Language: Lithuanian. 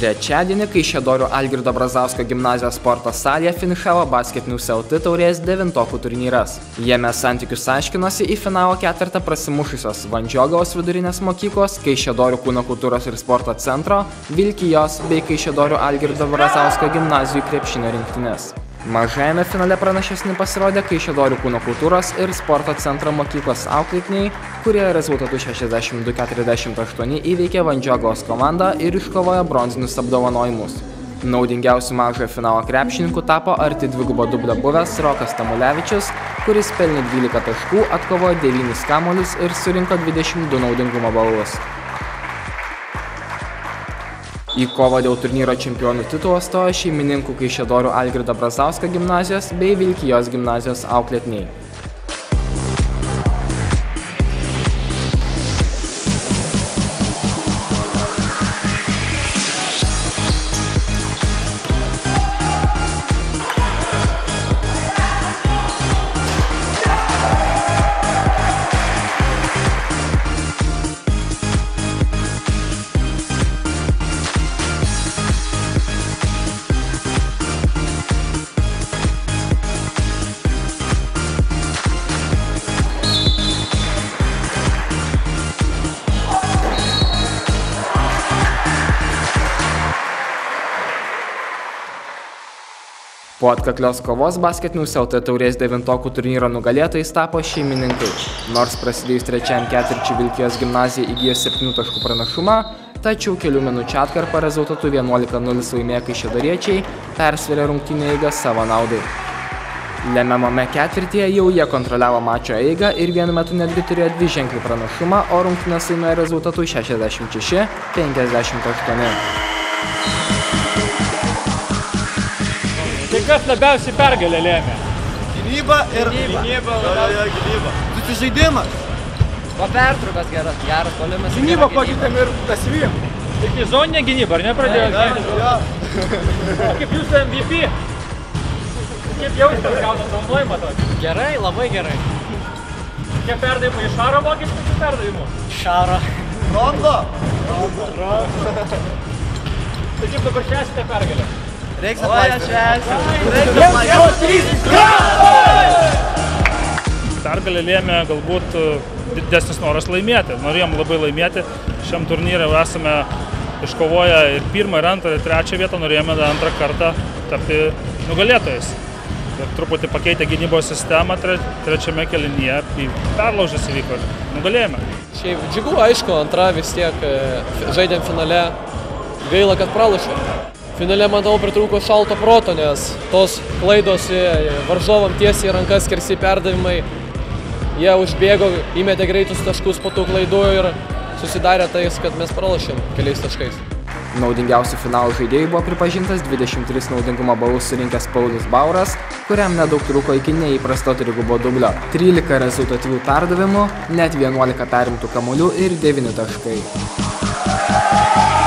Trečiadienį Kaišiadorių Algirdo Brazausko gimnazijos sporto salėje finišavo Basket News LT taurės 9-okų turnyras. Jame santykius aiškinosi į finalo ketvertą prasimušusios Vandžiogalos vidurinės mokyklos, Kaišiadorių kūno kultūros ir sporto centro, Vilkijos bei Kaišiadorių Algirdo Brazausko gimnazijų krepšinio rinktinės. Mažajame finale pranašesni pasirodė Kaišiadorių kūno kultūros ir sporto centro mokyklos auklėtiniai, kurie rezultatų 62–48 įveikė Vandžiogalos komandą ir iškovojo bronzinius apdovanojimus. Naudingiausių mažojo finalo krepšininkų tapo arti dvigubo dublio buvęs Rokas Tamulevičius, kuris pelnė 12 taškų, atkovojo 9 kamuolius ir surinko 22 naudingumo balus. Į kovą dėl turnyro čempionų titulo stojo šeimininkų Kaišiadorių Algirdo Brazausko gimnazijos bei Vilkijos gimnazijos auklėtiniai. Po atkaklios kovos Basket News LT taurės 9-okų turnyro nugalėtojais tapo šeimininkai. Nors prasidėjus trečiam ketvirčiui Vilkijos gimnazija įgijo 7 taškų pranašumą, tačiau kelių minučių atkarpą rezultatų 11–0 laimėjo kaišiadoriečiai, persvėrė rungtynių eigą savo naudai. Lemiamame ketvirtyje jau jie kontroliavo mačo eigą ir vienu metu netgi turėjo 2-ženklį pranašumą, o rungtynės laimėjo rezultatų 66–58. Kas labiausiai pergalę lėmė? Gynyba ir gynyba. Susižaidimas. O pertraukas geras tolimas. Gynyba pakeitėm ir tas vyk. Tik į zoninę gynybą, ar ne pradėjome? O kaip jūs MVP? Kaip jausitės gaunant naudojimą tokį? Gerai, labai gerai. Kokie perdavimai iš Šaro mokyti, kokių perdavimų? Šaro. Rondo? Rondo. Tai kaip dabar šęsite pergalę? Reiks atlaisvės. Pergalę lėmė galbūt didesnis noras laimėti. Norėjom labai laimėti. Šiam turnyre esame iškovoję ir pirmą, ir antrą, ir trečią vietą. Norėjome antrą kartą tapti nugalėtojais. Ir truputį pakeitė gynybos sistemą trečiame kelinyje. Perlaužas įvyko. Nugalėjome. Šiaip džiugu, aišku, antra vis tiek žaidėm finale. Gaila, kad pralašėm. Finale, manau, pritrūko šalto proto, nes tos klaidos varžovam tiesiai į rankas skersi perdavimai. Jie užbėgo, įmetė greitus taškus po tų klaidų ir susidarė tais, kad mes pralašėm keliais taškais. Naudingiausių finalų žaidėjų buvo pripažintas 23 naudingumo balus surinkęs Paulius Bauras, kuriam nedaug trūko iki neįprasto trigubo dublio. 13 rezultatyvių perdavimų, net 11 perimtų kamuolių ir 9 taškai.